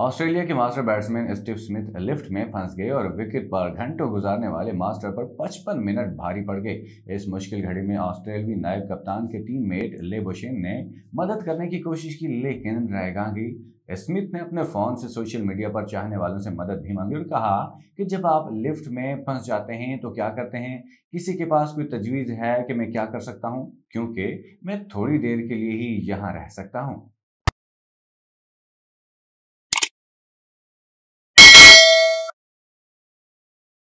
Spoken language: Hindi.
ऑस्ट्रेलिया के master batsman Steve Smith lift में फंस गए और विकेट पर घंटों गुजारने वाले मास्टर पर 55 मिनट भारी पड़ गए। इस मुश्किल घड़ी में ऑस्ट्रेलियाई नायब कप्तान के टीममेट ले बोशेन ने मदद करने की कोशिश की, लेकिन रहेगांगी। स्मिथ ने अपने फ़ोन से सोशल मीडिया पर चाहने वालों से मदद भी मांगी और कहा कि जब आप लिफ्ट में फंस जाते हैं तो क्या करते हैं, किसी के पास कोई तजवीज़ है कि मैं क्या कर सकता हूँ, क्योंकि मैं थोड़ी देर के लिए ही यहाँ रह सकता हूँ।